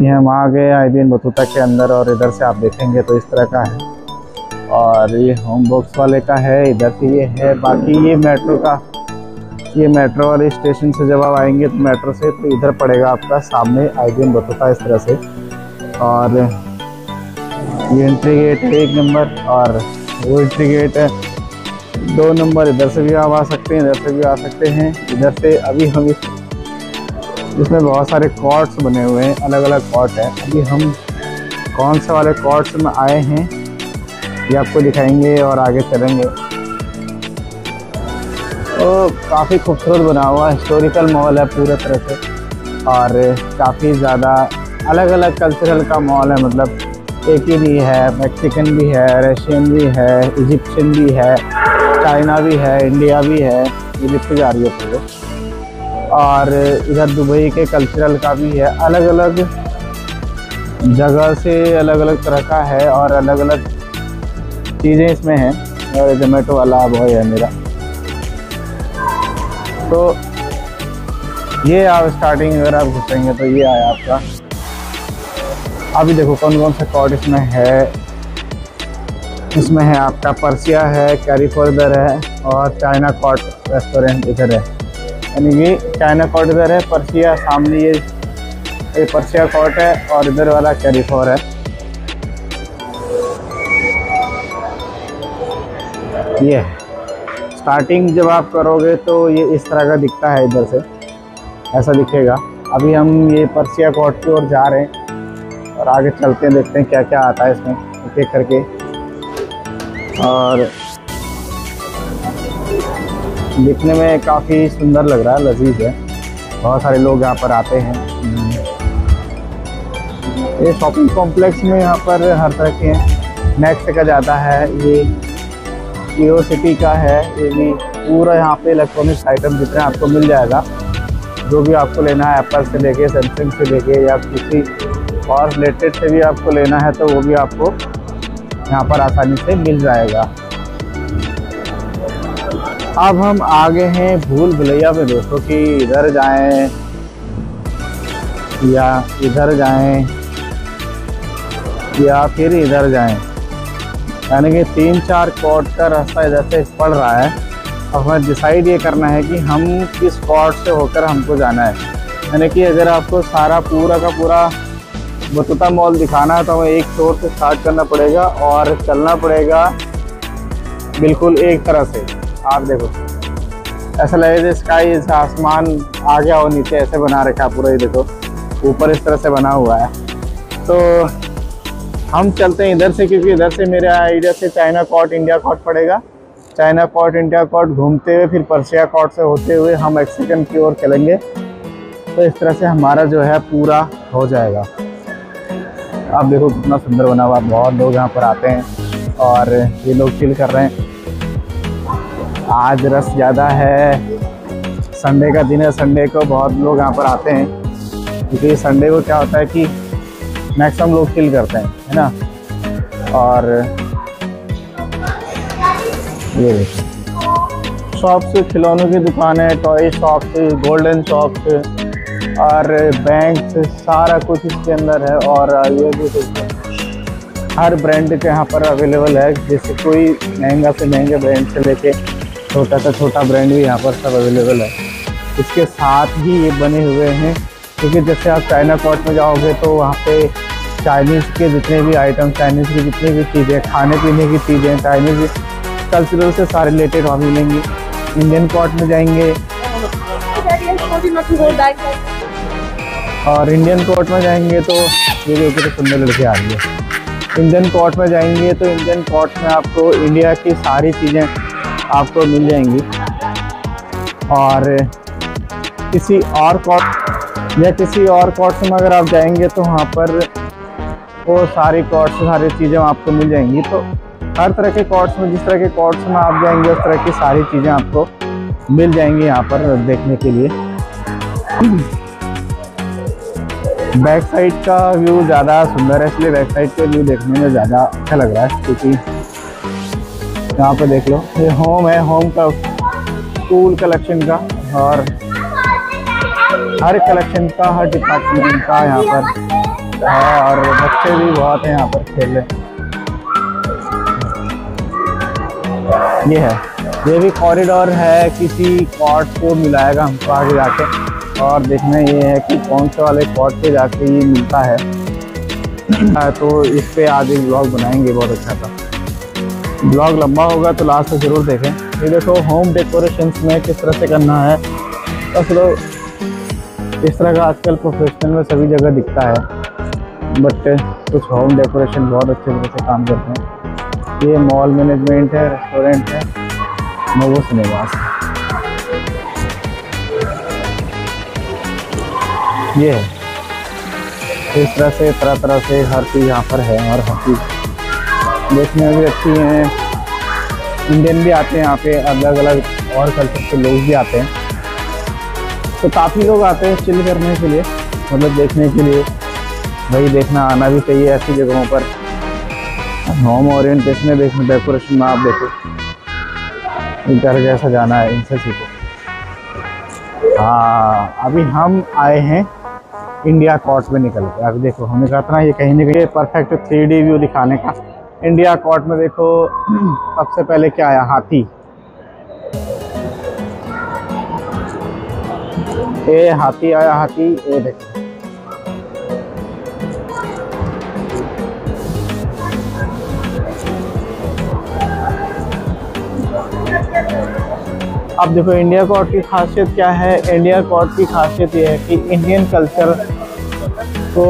ये हम आ गए इब्न बतूता के अंदर और इधर से आप देखेंगे तो इस तरह का है और ये होम बॉक्स वाले का है, इधर से ये है। बाकी ये मेट्रो का, ये मेट्रो वाले स्टेशन से जब आप आएंगे तो मेट्रो से तो इधर पड़ेगा आपका सामने इब्न बतूता इस तरह से। और ये एंट्री गेट है 1 नंबर और वो एंट्री गेट है 2 नंबर। इधर से भी आप आ सकते हैं, इधर से भी आ सकते हैं, इधर से। अभी हम इसमें बहुत सारे कॉर्ट्स बने हुए हैं, अलग अलग कॉर्ट है। अभी हम कौन से वाले कॉर्ट्स में आए हैं ये आपको दिखाएंगे और आगे चलेंगे। तो काफ़ी खूबसूरत बना हुआ हिस्टोरिकल मॉल है पूरे तरह से और काफ़ी ज़्यादा अलग अलग कल्चरल का मॉल है। मतलब एक ही भी है, मैक्सिकन भी है, रशियन भी है, इजिप्शियन भी है, चाइना भी है, इंडिया भी है, ये लिखी जा रही है पूरे। और इधर दुबई के कल्चरल का भी है, अलग अलग जगह से अलग अलग तरह का है और अलग अलग चीज़ें इसमें हैं। और जोमेटो वाला बॉय है मेरा। तो ये आप स्टार्टिंग अगर आप घुसेंगे तो ये आया आपका। अभी देखो कौन कौन सा कॉर्ड इसमें है। इसमें है आपका पर्सिया है, कैरीफोर्डर है और चाइना कॉर्ड रेस्टोरेंट इधर है। यानी ये चाइना कॉर्ट इधर है, पर्सिया सामने ये पर्सिया कॉर्ट है और इधर वाला कैरीफोर है। ये स्टार्टिंग जब आप करोगे तो ये इस तरह का दिखता है, इधर से ऐसा दिखेगा। अभी हम ये पर्सिया कॉर्ट की ओर जा रहे हैं और आगे चलते हैं, देखते हैं क्या क्या आता है इसमें एक एक करके। और दिखने में काफ़ी सुंदर लग रहा है, लजीज है। बहुत सारे लोग यहाँ पर आते हैं। ये शॉपिंग कॉम्प्लेक्स में यहाँ पर हर तरह के नेक्स्ट का जाता है। ये ईओ सिटी का है, ये भी पूरा यहाँ पे इलेक्ट्रॉनिक्स आइटम जितने आपको मिल जाएगा, जो भी आपको लेना है। एप्पल से लेके सैमसंग से लेके या किसी और रिलेटेड से भी आपको लेना है तो वो भी आपको यहाँ पर आसानी से मिल जाएगा। अब हम आगे हैं भूल भुलैया में दोस्तों, कि इधर जाएं या इधर जाएं या फिर इधर जाएं। यानी कि 3-4 कॉर्ट का रास्ता इधर से पड़ रहा है। अब हमें डिसाइड ये करना है कि हम किस कॉर्ट से होकर हमको जाना है। यानी कि अगर आपको सारा पूरा का पूरा बतूता मॉल दिखाना है तो हमें एक छोर से स्टार्ट करना पड़ेगा और चलना पड़ेगा बिल्कुल एक तरह से। आप देखो ऐसा लगे स्काई, आसमान आ गया और नीचे ऐसे बना रखा है पूरा। ये देखो ऊपर इस तरह से बना हुआ है। तो हम चलते हैं इधर से, क्योंकि इधर से मेरे आइडिया से चाइना कॉर्ट इंडिया कॉर्ट पड़ेगा। चाइना कॉर्ट इंडिया कॉर्ट घूमते हुए फिर पर्सिया कॉर्ट से होते हुए हम मैक्सिकन की ओर चलेंगे। तो इस तरह से हमारा जो है पूरा हो जाएगा। आप देखो कितना सुंदर बना हुआ, बहुत लोग यहाँ पर आते हैं और ये लोग चिल कर रहे हैं। आज रश ज़्यादा है, संडे का दिन है, संडे को बहुत लोग यहाँ पर आते हैं। क्योंकि संडे को क्या होता है कि मैक्सिमम लोग चिल करते हैं, है ना। और ये देखिए शॉप्स, खिलौनों की दुकानें, टॉय शॉप्स, गोल्डन शॉप्स और बैंक, सारा कुछ इसके अंदर है। और ये भी हर ब्रांड के यहाँ पर अवेलेबल है, जैसे कोई महंगा से महंगे ब्रांड से लेके छोटा सा छोटा ब्रांड भी यहाँ पर सब अवेलेबल है। इसके साथ ही ये बने हुए हैं, क्योंकि जैसे आप चाइना कॉर्ट में जाओगे तो वहाँ पे चाइनीज़ के जितने भी आइटम, चाइनीज़ की जितनी भी चीज़ें, खाने पीने की चीज़ें, चाइनीज़ कल्चरल से सारे रिलेटेड वहाँ मिलेंगी। इंडियन कॉर्ट में जाएंगे और इंडियन कॉर्ट में जाएंगे तो ये तो सुंदर लड़के आ रही है। इंडियन कॉर्ट में जाएंगे तो इंडियन कॉर्ट में आपको इंडिया की सारी चीज़ें आपको मिल जाएंगी। और किसी और कॉर्ट या किसी और कॉर्ट में अगर आप जाएंगे तो वहाँ पर वो सारी कॉर्ट्स, सारी चीज़ें आपको मिल जाएंगी। तो हर तरह के कॉर्ट्स में, जिस तरह के कॉर्ट्स में आप जाएंगे उस तरह की सारी चीज़ें आपको मिल जाएंगी यहाँ पर देखने के लिए। बैक साइड का व्यू ज़्यादा सुंदर है, इसलिए बैक साइड का व्यू देखने में ज़्यादा अच्छा लग रहा है। क्योंकि यहाँ पे देख लो ये होम है, होम का कूल कलेक्शन का। और हर कलेक्शन का, हर डिपार्टमेंट का यहाँ पर है और बच्चे भी बहुत हैं यहाँ पर खेल रहे। ये है, ये भी कॉरिडोर है, किसी कॉर्ट को मिलाएगा हमको आगे जाके और देखना ये है कि कौन से वाले कॉर्ट पे जाके ये मिलता है। तो इस पे आज एक ब्लॉग बनाएंगे, बहुत अच्छा था, ब्लॉग लंबा होगा तो लास्ट तक जरूर देखें। ये देखो होम डेकोरेशंस में किस तरह से करना है, बस लोग इस तरह का आजकल प्रोफेशनल में सभी जगह दिखता है, बट कुछ होम डेकोरेशन बहुत अच्छे तरह से काम करते हैं। ये मॉल मैनेजमेंट है, रेस्टोरेंट है, नोवो सिनेमास। ये है इस तरह से तरह से हर चीज़ यहाँ पर है और हर चीज़ देखने में भी अच्छी है। इंडियन भी आते हैं यहाँ पे, अलग अलग और कल्चर के लोग भी आते हैं, तो काफ़ी लोग आते हैं चिल करने के लिए, मतलब देखने के लिए। भाई देखना आना भी चाहिए ऐसी जगहों पर, होम ओरिएंटेशन देखने डेकोरेशन में आप देखो घर जैसा जाना है, इनसे सीखो। हाँ अभी हम आए हैं इंडिया कोर्ट में निकल के, अभी देखो हमने कहा था ये कहीं ना कहीं परफेक्ट 3D व्यू दिखाने का। इंडिया कोर्ट में देखो सबसे पहले क्या आया, हाथी। ये हाथी आया, हाथी ये देखो। अब देखो इंडिया कोर्ट की खासियत क्या है, इंडिया कोर्ट की खासियत ये है कि इंडियन कल्चर को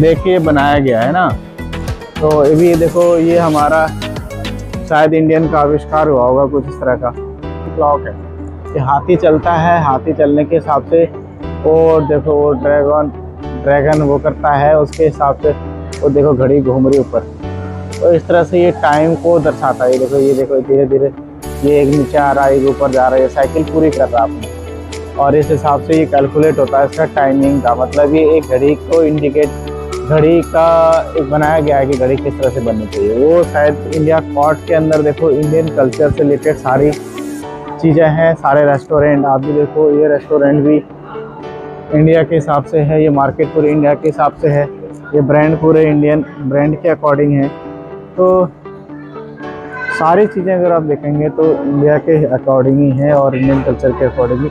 देखिए बनाया गया है ना। तो ये भी देखो, ये हमारा शायद इंडियन का आविष्कार हुआ होगा कुछ इस तरह का क्लॉक है। ये हाथी चलता है, हाथी चलने के हिसाब से वो देखो वो ड्रैगन वो करता है, उसके हिसाब से वो देखो घड़ी घूम रही ऊपर, तो इस तरह से ये टाइम को दर्शाता है। ये देखो धीरे धीरे ये एक नीचे आ रहा है, एक ऊपर जा रहा है, साइकिल पूरी कर रहा है आपने, और इस हिसाब से ये कैलकुलेट होता है इसका टाइमिंग का। मतलब ये एक घड़ी को इंडिकेट, घड़ी का एक बनाया गया है कि घड़ी किस तरह से बननी चाहिए। वो शायद इंडिया कोर्ट के अंदर देखो इंडियन कल्चर से रिलेटेड सारी चीज़ें हैं, सारे रेस्टोरेंट। आप भी देखो ये रेस्टोरेंट भी इंडिया के हिसाब से है, ये मार्केट पूरे इंडिया के हिसाब से है, ये ब्रांड पूरे इंडियन ब्रांड के अकॉर्डिंग है। तो सारी चीज़ें अगर आप देखेंगे तो इंडिया के अकॉर्डिंग ही है और इंडियन कल्चर के अकॉर्डिंग ही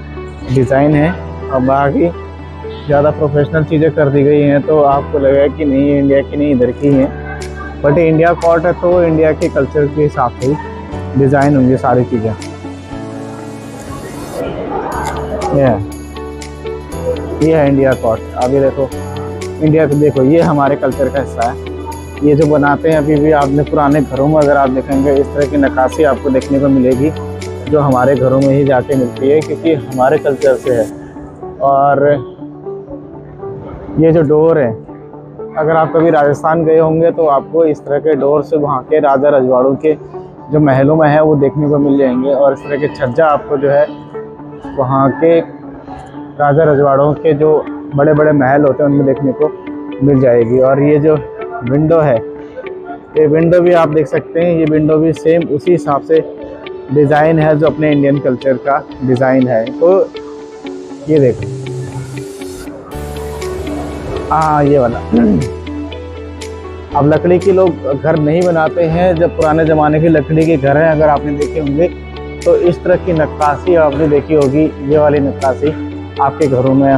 डिज़ाइन है, और बाकी ज़्यादा प्रोफेशनल चीज़ें कर दी गई हैं तो आपको लगेगा कि नहीं इंडिया की नहीं इधर की है, बट इंडिया कोर्ट है तो इंडिया के कल्चर के हिसाब से ही डिज़ाइन होंगी सारी चीज़ें। ये है इंडिया कोर्ट। अभी देखो इंडिया को देखो, ये हमारे कल्चर का हिस्सा है, ये जो बनाते हैं। अभी भी आपने पुराने घरों में अगर आप देखेंगे इस तरह की नक्काशी आपको देखने को मिलेगी, जो हमारे घरों में ही जाके मिलती है क्योंकि हमारे कल्चर से है। और ये जो डोर है, अगर आप कभी राजस्थान गए होंगे तो आपको इस तरह के डोर से वहाँ के राजा रजवाड़ों के जो महलों में है वो देखने को मिल जाएंगे, और इस तरह के छज्जा आपको जो है वहाँ के राजा रजवाड़ों के जो बड़े बड़े महल होते हैं उनमें देखने को मिल जाएगी। और ये जो विंडो है, ये विंडो भी आप देख सकते हैं, ये विंडो भी सेम उसी हिसाब से डिज़ाइन है जो अपने इंडियन कल्चर का डिज़ाइन है। तो ये देखो हाँ ये वाला। अब लकड़ी के लोग घर नहीं बनाते हैं, जब पुराने ज़माने के लकड़ी के घर हैं अगर आपने देखे होंगे तो इस तरह की नक्काशी आपने देखी होगी, ये वाली नक्काशी आपके घरों में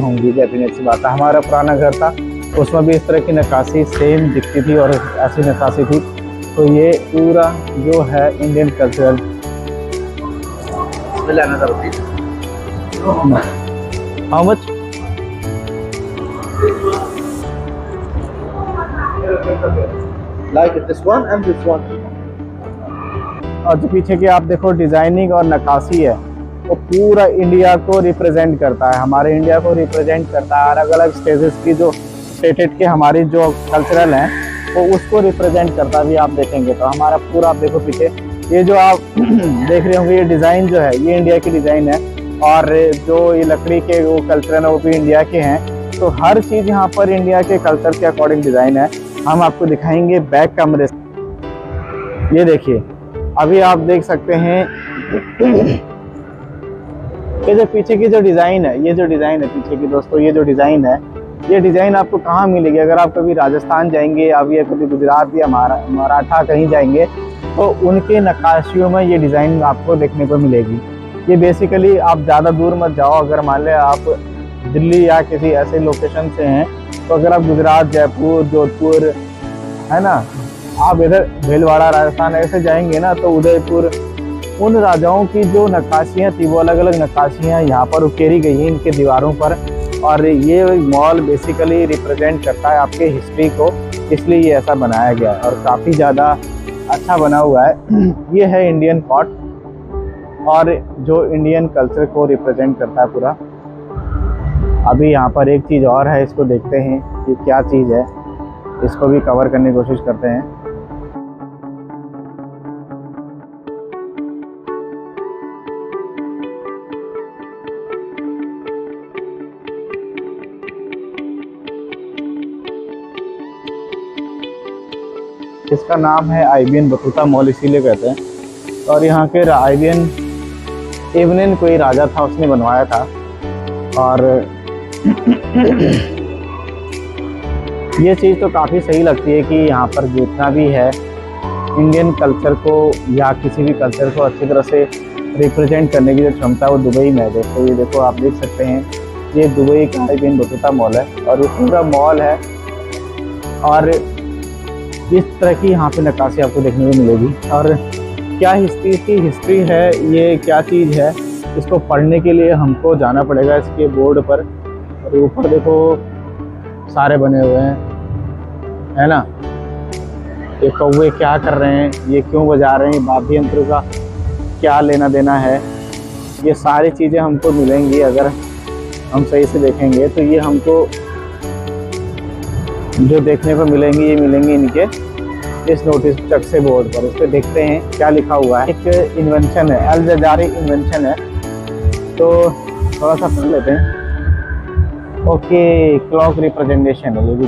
होंगी। जैसे अच्छी बात है, हमारा पुराना घर था उसमें भी इस तरह की नक्काशी सेम दिखती थी और ऐसी नक्काशी थी। तो ये पूरा जो है इंडियन कल्चर और जो पीछे की आप देखो डिजाइनिंग और नक्काशी है वो पूरा इंडिया को रिप्रेजेंट करता है, हमारे इंडिया को रिप्रेजेंट करता है। अलग अलग स्टेजेस की जो स्टेटेड के हमारी जो कल्चरल हैं वो उसको रिप्रेजेंट करता भी आप देखेंगे। तो हमारा पूरा आप देखो पीछे ये जो आप देख रहे होंगे ये डिज़ाइन जो है ये इंडिया की डिज़ाइन है, और जो ये लकड़ी के वो कल्चर हैं वो भी इंडिया के हैं। तो हर चीज़ यहाँ पर इंडिया के कल्चर के अकॉर्डिंग डिज़ाइन है। हम आपको दिखाएंगे बैक कमरे से। ये देखिए अभी आप देख सकते हैं ये जो पीछे की जो डिज़ाइन है, ये जो डिज़ाइन है पीछे की दोस्तों, ये जो डिज़ाइन है, ये डिज़ाइन आपको कहाँ मिलेगी? अगर आप कभी राजस्थान जाएंगे, आप या कभी गुजरात या मराठा कहीं जाएंगे तो उनके नक्काशियों में ये डिज़ाइन आपको देखने को मिलेगी। ये बेसिकली आप ज़्यादा दूर मत जाओ, अगर मान लें आप दिल्ली या किसी ऐसे लोकेशन से हैं तो अगर आप गुजरात, जयपुर, जोधपुर है ना, आप इधर भीलवाड़ा राजस्थान ऐसे जाएंगे ना तो उदयपुर, उन राजाओं की जो नक्काशियाँ थी वो अलग अलग नक्काशियाँ यहाँ पर उकेरी गई हैं इनके दीवारों पर। और ये मॉल बेसिकली रिप्रेजेंट करता है आपके हिस्ट्री को, इसलिए ये ऐसा बनाया गया है और काफ़ी ज़्यादा अच्छा बना हुआ है। ये है इंडियन पॉट और जो इंडियन कल्चर को रिप्रेजेंट करता है पूरा। अभी यहाँ पर एक चीज़ और है, इसको देखते हैं कि क्या चीज़ है, इसको भी कवर करने की कोशिश करते हैं। इसका नाम है आईबीएन बतूता मॉल, इसीलिए कहते हैं। और यहाँ के आईबीएन एवनिन कोई राजा था, उसने बनवाया था। और ये चीज़ तो काफ़ी सही लगती है कि यहाँ पर जितना भी है इंडियन कल्चर को या किसी भी कल्चर को अच्छी तरह से रिप्रेजेंट करने की जो क्षमता है वो दुबई में है। दोस्तों ये देखो, आप देख सकते हैं, ये दुबई का आईबीएन बतूता मॉल है और ये पूरा मॉल है और इस तरह की यहाँ पे नक्काशी आपको देखने को मिलेगी। और क्या हिस्ट्री की हिस्ट्री है, ये क्या चीज़ है, इसको पढ़ने के लिए हमको जाना पड़ेगा इसके बोर्ड पर। और ऊपर देखो सारे बने हुए हैं, है ना, ये कौवे क्या कर रहे हैं, ये क्यों बजा रहे हैं, वाद्य यंत्रों का क्या लेना देना है, ये सारी चीज़ें हमको मिलेंगी अगर हम सही से देखेंगे तो। ये हमको जो देखने को मिलेंगी, ये मिलेंगी इनके इस नोटिस चक्से बोर्ड पर। इस पर देखते हैं क्या लिखा हुआ है। एक इन्वेंशन है, अल जजारी इन्वेंशन है, तो थोड़ा सा पढ़ लेते हैं। ओके, क्लॉक रिप्रेजेंटेशन है, ये भी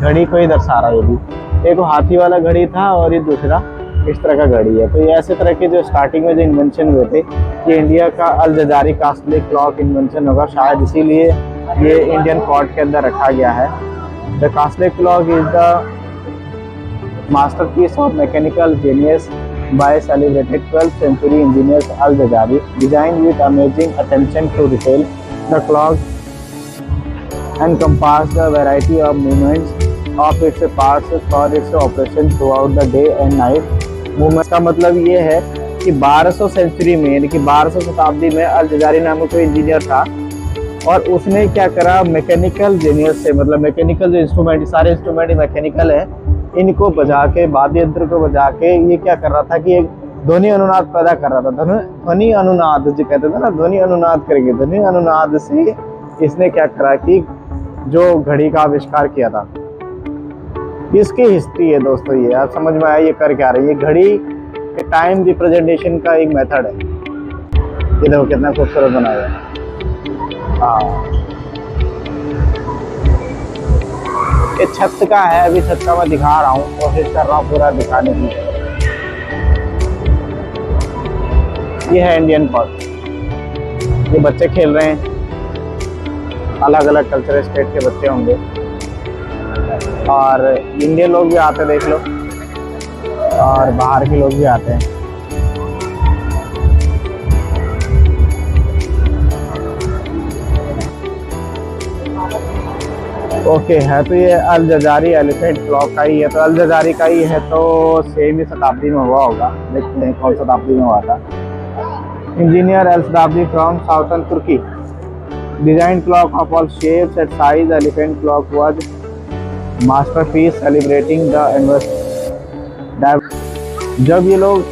घड़ी को ही दर्शा रहा है। ये भी एक हाथी वाला घड़ी था और ये दूसरा इस तरह का घड़ी है। तो ये ऐसे तरह के जो स्टार्टिंग में जो इन्वेंशन हुए थे, ये इंडिया का अल जजारी का असली क्लॉक इन्वेंशन होगा शायद, इसीलिए ये इंडियन पॉट के अंदर रखा गया है। The Castle Clock is the masterpiece of mechanical genius by celebrated 12th century engineer Al-Jazari. Designed with amazing attention to detail, the clock encompasses a variety of movements of its parts for its operation throughout the day and night. Movement का मतलब ये है कि 1200 century में, यानी कि 1200 शताब्दी में अल-जजारी नामक कोई इंजीनियर था और उसने क्या करा, मैकेनिकल जीनियस से, मतलब मैकेनिकल जो इंस्ट्रूमेंट, सारे इंस्ट्रूमेंट मैकेनिकल हैं, इनको बजा के, वाद्य यंत्र को बजा के ये क्या कर रहा था कि एक ध्वनि अनुनाद पैदा कर रहा था। ध्वनि अनुनाद जो कहते थे ना, ध्वनि अनुनाद करेंगे, ध्वनि अनुनाद से इसने क्या करा कि जो घड़ी का आविष्कार किया था। इसकी हिस्ट्री है दोस्तों, ये आप समझ में आया ये कर क्या रहा है। ये घड़ी के टाइम रिप्रेजेंटेशन का एक मेथड है। ये देखो कितना खूबसूरत बनाया है। ये छत का है, अभी छत का मैं दिखा रहा हूँ, कोशिश कर रहा हूँ पूरा दिखाने की। ये है इंडियन पॉट, ये बच्चे खेल रहे हैं, अलग अलग कल्चरल स्टेट के बच्चे होंगे और इंडियन लोग भी आते हैं, देख लो, और बाहर के लोग भी आते हैं। ओके है, तो ये अल जजारी एलिफेंट क्लॉक का ही है, तो अल जजारी का ही है, तो सेम शताब्दी में हुआ होगा। देखते हैं कौन शताब्दी में हुआ था। इंजीनियर अल शताब्दी from southern Turkey design clock of all shapes and size elephant clock was masterpiece celebrating the anniversary. जब ये लोग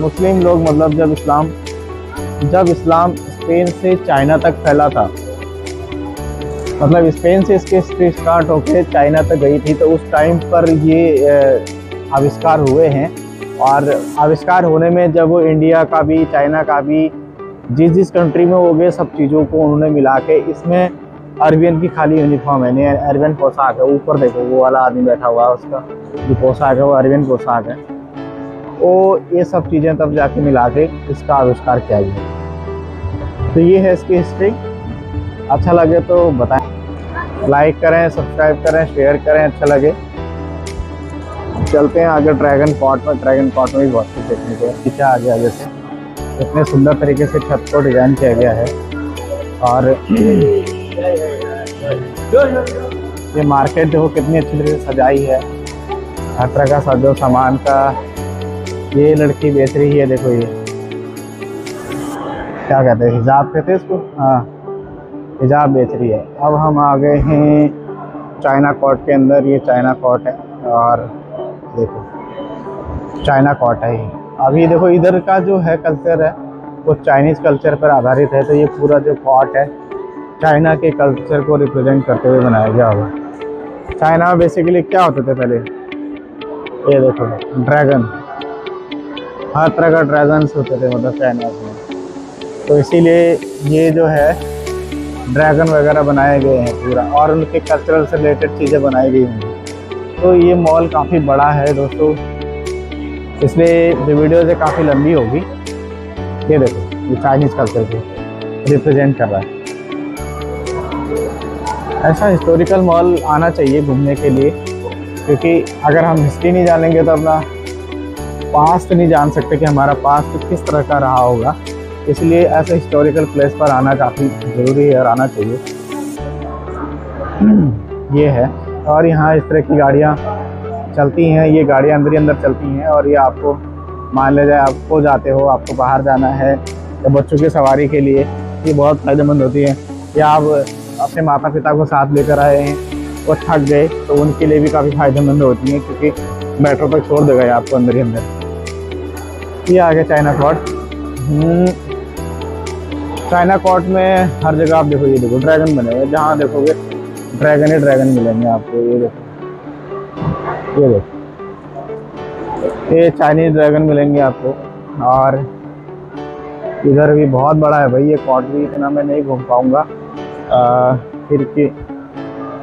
मुस्लिम लोग, मतलब जब इस्लाम स्पेन से चाइना तक फैला था, मतलब स्पेन से इसकी हिस्ट्री स्टार्ट होकर चाइना तक गई थी, तो उस टाइम पर ये आविष्कार हुए हैं। और आविष्कार होने में जब वो इंडिया का भी, चाइना का भी, जिस कंट्री में हो गए, सब चीज़ों को उन्होंने मिला के इसमें अरबियन की खाली यूनिफॉर्म है, अरबियन पोशाक है। ऊपर देखो वो वाला आदमी बैठा हुआ है, उसका जो पोशाक है वो अरबियन पोशाक है। वो ये सब चीज़ें तब जाके मिला के इसका आविष्कार किया गया। तो ये है इसकी हिस्ट्री। अच्छा लगे तो बताएं, लाइक करें, सब्सक्राइब करें, शेयर करें। अच्छा लगे चलते हैं आगे ड्रैगन पॉट में। ड्रैगन पॉट में भी बहुत कुछ देखने को है। पीछे आगे आगे से इतने सुंदर तरीके से छत को डिजाइन किया गया है। और ये मार्केट देखो कितनी अच्छी तरीके से सजाई है, हर तरह का सजो सामान का। ये लड़की बेच रही है, देखो ये क्या कहते हैं, हिजाब कहते हैं इसको, हाँ हिजाब बेच रही है। अब हम आ गए हैं चाइना कॉट के अंदर। ये चाइना कॉट है और देखो चाइना कॉट है ये। अभी देखो इधर का जो है कल्चर है वो चाइनीज़ कल्चर पर आधारित है, तो ये पूरा जो कॉट है चाइना के कल्चर को रिप्रेजेंट करते हुए बनाया गया हुआ। चाइना में बेसिकली क्या होते थे पहले, ये देखो ड्रैगन, हर तरह का ड्रैगन्स होते थे मतलब चाइना में, तो इसीलिए ये जो है ड्रैगन वगैरह बनाए गए हैं पूरा, और उनके कल्चरल से रिलेटेड चीज़ें बनाई गई हैं। तो ये मॉल काफ़ी बड़ा है दोस्तों, इसलिए जो वीडियोज़ है काफ़ी लंबी होगी। ये देखो ये चाइनीज़ कल्चर को रिप्रेजेंट कर रहा है। ऐसा हिस्टोरिकल मॉल आना चाहिए घूमने के लिए, क्योंकि अगर हम हिस्ट्री नहीं जानेंगे तो अपना पास्ट नहीं जान सकते कि हमारा पास्ट किस तरह का रहा होगा। इसलिए ऐसे हिस्टोरिकल प्लेस पर आना काफ़ी ज़रूरी है और आना चाहिए। ये है, और यहाँ इस तरह की गाड़ियाँ चलती हैं, ये गाड़ियाँ अंदर ही अंदर चलती हैं। और ये आपको मान ले जाए आपको जाते हो, आपको बाहर जाना है या बच्चों की सवारी के लिए ये बहुत फ़ायदेमंद होती है। या आप अपने माता पिता को साथ लेकर आए हैं और थक गए तो उनके लिए भी काफ़ी फ़ायदेमंद होती हैं, क्योंकि मेट्रो पर छोड़ देगा आपको अंदर ही अंदर। ये आ गया चाइना कॉट। चाइना कॉट में हर जगह आप देखो, ये देखो ड्रैगन बने हुए, जहाँ देखोगे ड्रैगन ही ड्रैगन मिलेंगे आपको। ये देखो, ये देखो, ये चाइनीज ड्रैगन मिलेंगे आपको। और इधर भी बहुत बड़ा है भाई ये कॉट भी, इतना मैं नहीं घूम पाऊँगा, फिर के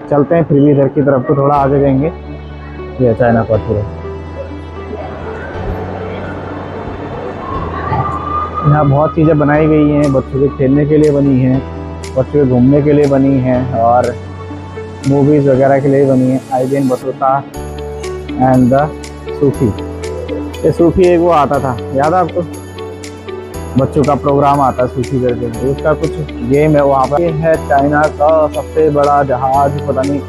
चलते हैं, फिर भी इधर की तरफ को थोड़ा आगे जाएंगे। ये चाइना कॉट पूरा, यहाँ बहुत चीज़ें बनाई गई हैं, बच्चों के खेलने के लिए बनी हैं, बच्चों के घूमने के लिए बनी हैं, और मूवीज़ वगैरह के लिए बनी हैं। Ibn Battuta and the Sufi, ये सूफी एक वो आता था, याद है आपको, बच्चों का प्रोग्राम आता सूफी करके, उसका कुछ गेम है वहाँ पर। ये है चाइना का सबसे बड़ा जहाज़, पता नहीं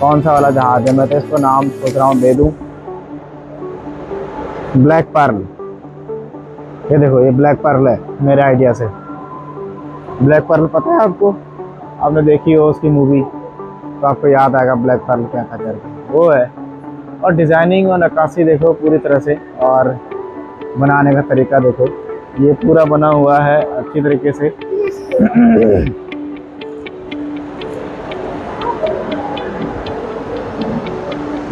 कौन सा वाला जहाज़ है, मैं तो इसको नाम सोच रहा हूँ दे दूँ, ब्लैक पर्ल। ये देखो ये ब्लैक पर्ल है मेरे आइडिया से। ब्लैक पर्ल पता है आपको, आपने देखी हो उसकी मूवी तो आपको याद आएगा ब्लैक पर्ल क्या था करके, वो है। और डिज़ाइनिंग और नक्काशी देखो पूरी तरह से, और बनाने का तरीका देखो, ये पूरा बना हुआ है अच्छी तरीके से।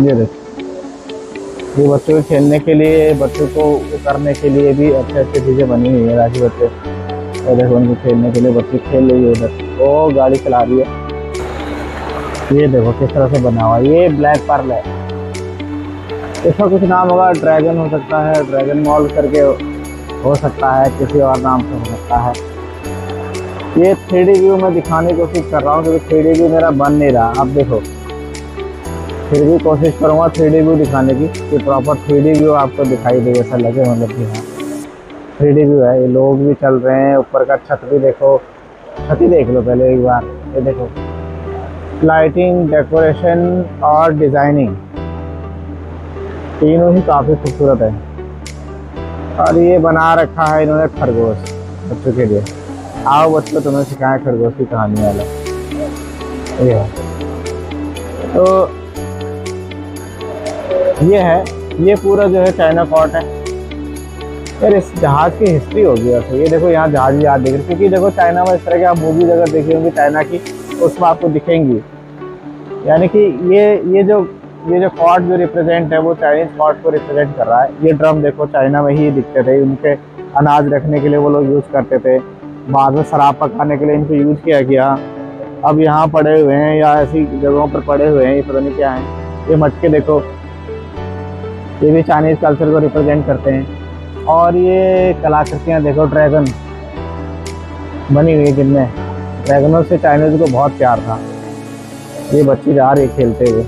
ये देखो ये बच्चों के खेलने के लिए, बच्चों को करने के लिए भी अच्छे अच्छे चीज़ें बनी हुई है ताकि बच्चे, और देखो उनको खेलने के लिए बच्चे खेल रही है इधर, वो गाड़ी चला रही है। ये देखो किस तरह से बना हुआ, ये ब्लैक पर्ल है, इसका कुछ नाम होगा, ड्रैगन हो सकता है, ड्रैगन मॉल करके हो सकता है, किसी और नाम से हो सकता है। ये 3D व्यू मैं दिखाने की कोशिश कर रहा हूँ क्योंकि 3D व्यू मेरा बन नहीं रहा, आप देखो फिर भी कोशिश करूँगा 3D व्यू दिखाने की कि प्रॉपर 3D व्यू आपको दिखाई दे, ऐसा लगे मतलब कि हाँ 3D व्यू है। ये लोग भी चल रहे हैं, ऊपर का छत भी देखो, छत ही देख लो पहले एक बार, ये देखो लाइटिंग, डेकोरेशन और डिज़ाइनिंग तीनों ही काफ़ी खूबसूरत है। और ये बना रखा है इन्होंने खरगोश बच्चों के लिए, आओ बच्चों तुम्हें सिखाएं खरगोश की कहानी वाला। ये तो ये है, ये पूरा जो है चाइना कॉट है। फिर इस जहाज़ की हिस्ट्री होगी वैसे, ये देखो यहाँ जहाज भी आप देख रहे हैं, क्योंकि देखो चाइना में इस तरह के आप मूवीज अगर देखी होंगी चाइना की उसमें आपको दिखेंगी, यानी कि ये जो कॉट जो रिप्रेजेंट है वो चाइनीज कॉट को रिप्रेजेंट कर रहा है। ये ड्रम देखो चाइना में ही दिखते थे, उनके अनाज रखने के लिए वो लोग यूज़ करते थे, बाद में शराब पकाने के लिए इनको यूज़ किया गया। अब यहाँ पड़े हुए हैं या ऐसी जगहों पर पड़े हुए हैं, ये पता नहीं क्या है। ये मटके देखो, ये भी चाइनीज़ कल्चर को रिप्रेजेंट करते हैं। और ये कलाकृतियाँ देखो, ड्रैगन बनी हुई है जिनमें ड्रैगनों से चाइनीज को बहुत प्यार था। ये बच्ची जा रही है खेलते हुए,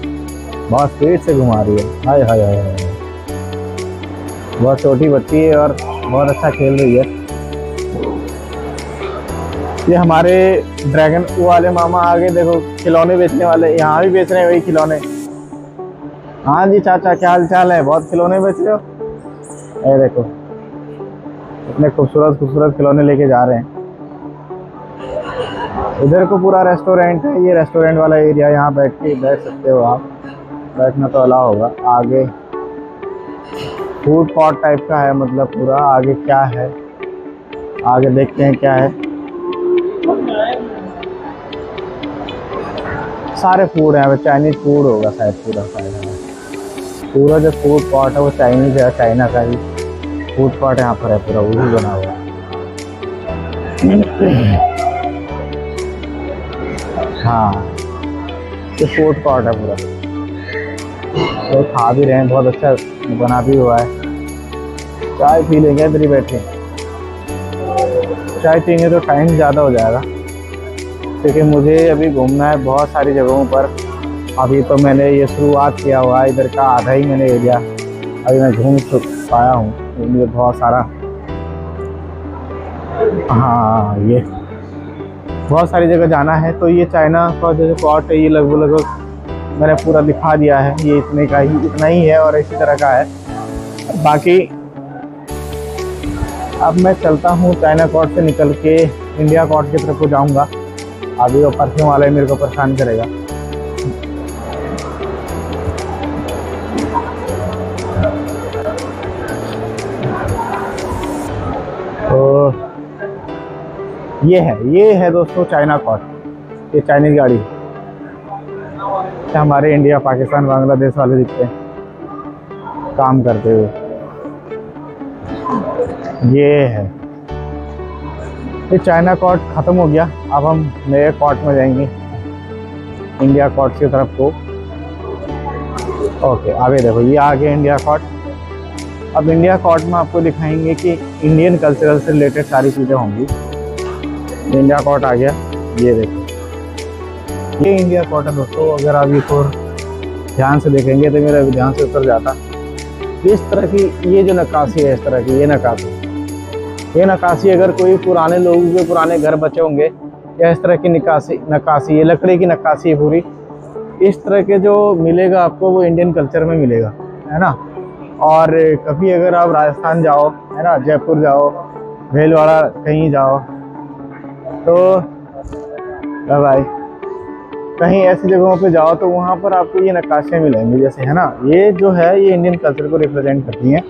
बहुत स्पीड से घुमा रही है। हाय हाय हाय हाय, बहुत छोटी बच्ची है और बहुत अच्छा खेल रही है। ये हमारे ड्रैगन वाले मामा आ गए, देखो खिलौने बेचने वाले, यहाँ भी बेच रहे हैं वही खिलौने। हाँ जी चाचा, क्या हाल चाल है? बहुत खिलौने बेच रहे हो। ये देखो इतने खूबसूरत खूबसूरत खिलौने लेके जा रहे हैं। इधर को पूरा रेस्टोरेंट है, ये रेस्टोरेंट वाला एरिया, यहाँ बैठ सकते हो आप, बैठना तो अलाउ होगा। आगे फूड कोर्ट टाइप का है, मतलब पूरा आगे क्या है, आगे देखते हैं क्या है। सारे फूड हैं, चाइनीज फूड होगा शायद पूरा, पूरा जो फूड कोर्ट है वो चाइनीज है, चाइना का ही फूड कोर्ट यहाँ पर है, पूरा वही बना हुआ है। हाँ ये फूड कोर्ट है पूरा, तो खा भी रहे हैं, बहुत अच्छा बना भी हुआ है। चाय पी लेंगे इधर ही बैठे, चाय पीएंगे तो टाइम ज़्यादा हो जाएगा क्योंकि मुझे अभी घूमना है बहुत सारी जगहों पर। अभी तो मैंने ये शुरुआत किया हुआ है, इधर का आधा ही मैंने एरिया अभी मैं घूम पाया हूँ, मुझे बहुत सारा, हाँ ये बहुत सारी जगह जाना है। तो ये चाइना का जो पॉट है ये लगभग लगभग मैंने पूरा दिखा दिया है, ये इतने का ही, इतना ही है और इसी तरह का है। बाकी अब मैं चलता हूँ, चाइना कोर्ट से निकल के इंडिया कोर्ट की तरफ को जाऊँगा। अभी वो परफ्यूम वाला ही मेरे को परेशान करेगा। तो ये है दोस्तों चाइना कोर्ट, ये चाइनीज गाड़ी। हमारे इंडिया पाकिस्तान बांग्लादेश वाले दिखते हैं काम करते हुए। ये है, ये चाइना कोर्ट ख़त्म हो गया, अब हम नए कोर्ट में जाएंगे, इंडिया कोर्ट की तरफ को। ओके आगे देखो, ये आगे इंडिया कोर्ट। अब इंडिया कोर्ट में आपको दिखाएंगे कि इंडियन कल्चरल से रिलेटेड सारी चीज़ें होंगी। इंडिया कोर्ट आ गया, ये देखो ये इंडिया कोर्ट है दोस्तों। अगर आप ये थोड़ा ध्यान से देखेंगे तो मेरा ध्यान से उतर जाता। इस तरह की ये जो नक्काशी है, इस तरह की ये नक्काशी, ये नक्काशी अगर कोई पुराने लोगों के पुराने घर बचे होंगे या इस तरह की नक्काशी, ये लकड़ी की नक्काशी पूरी इस तरह के जो मिलेगा आपको वो इंडियन कल्चर में मिलेगा, है ना। और कभी अगर आप राजस्थान जाओ, है ना, जयपुर जाओ, भीलवाड़ा कहीं जाओ, तो भाई कहीं ऐसी जगहों पे जाओ तो वहाँ पर आपको ये नक्काशियाँ मिलेंगी जैसे, है ना। ये जो है ये इंडियन कल्चर को रिप्रेजेंट करती हैं।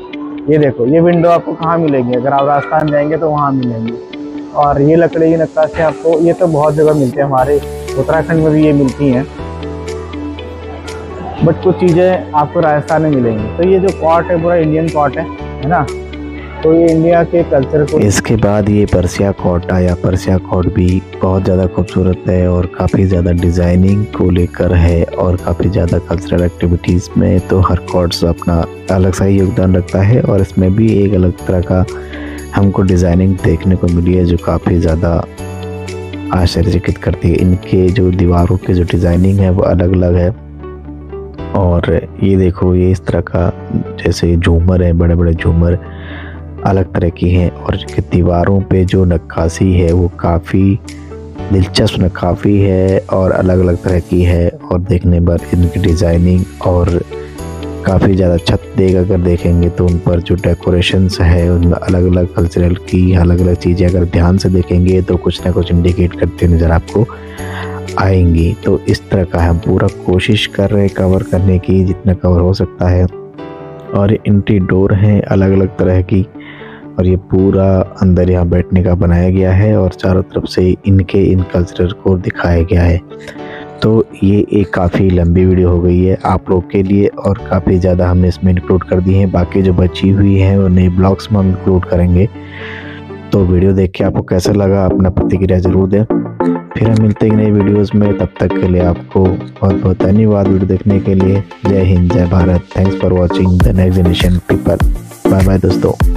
ये देखो ये विंडो आपको कहाँ मिलेगी, अगर आप राजस्थान जाएंगे तो वहाँ मिलेंगी। और ये लकड़ी की नक्काशी आपको, ये तो बहुत जगह मिलती है, हमारे उत्तराखंड में भी ये मिलती हैं, बट कुछ चीज़ें आपको राजस्थान में मिलेंगी। तो ये जो पॉट है पूरा इंडियन पॉट है ना, तो ये इंडिया के कल्चर को। इसके बाद ये पर्सिया कोट आया। पर्सिया कोट भी बहुत ज़्यादा खूबसूरत है और काफ़ी ज़्यादा डिज़ाइनिंग को लेकर है और काफ़ी ज़्यादा कल्चरल एक्टिविटीज़ में तो हर कोट्स अपना अलग सा ही योगदान रखता है। और इसमें भी एक अलग तरह का हमको डिज़ाइनिंग देखने को मिली है जो काफ़ी ज़्यादा आश्चर्यचकित करती है। इनके जो दीवारों की जो डिज़ाइनिंग है वो अलग अलग है। और ये देखो ये इस तरह का जैसे झूमर है, बड़े बड़े झूमर अलग तरह की हैं। और दीवारों पे जो नक्काशी है वो काफ़ी दिलचस्प नक्काशी है और अलग अलग तरह की है। और देखने पर इनकी डिज़ाइनिंग और काफ़ी ज़्यादा छत देख अगर देखेंगे तो उन पर जो डेकोरेशंस है उनमें अलग अलग कल्चरल की अलग अलग चीज़ें अगर ध्यान से देखेंगे तो कुछ ना कुछ इंडिकेट करते नज़र आपको आएंगी। तो इस तरह का हम पूरा कोशिश कर रहे हैं कवर करने की जितना कवर हो सकता है। और एंट्री डोर हैं अलग अलग तरह की और ये पूरा अंदर यहाँ बैठने का बनाया गया है और चारों तरफ से इनके इन कल्चर को दिखाया गया है। तो ये एक काफ़ी लंबी वीडियो हो गई है आप लोग के लिए और काफ़ी ज़्यादा हमने इसमें इंक्लूड कर दी है। बाकी जो बची हुई हैं वो नए ब्लॉग्स में हम इंक्लूड करेंगे। तो वीडियो देख के आपको कैसा लगा अपना प्रतिक्रिया ज़रूर दें। फिर हम मिलते हैं नई वीडियोस में, तब तक के लिए आपको बहुत बहुत धन्यवाद वीडियो देखने के लिए। जय हिंद जय Bharat. Thanks for watching the next generation people. Bye bye दोस्तों।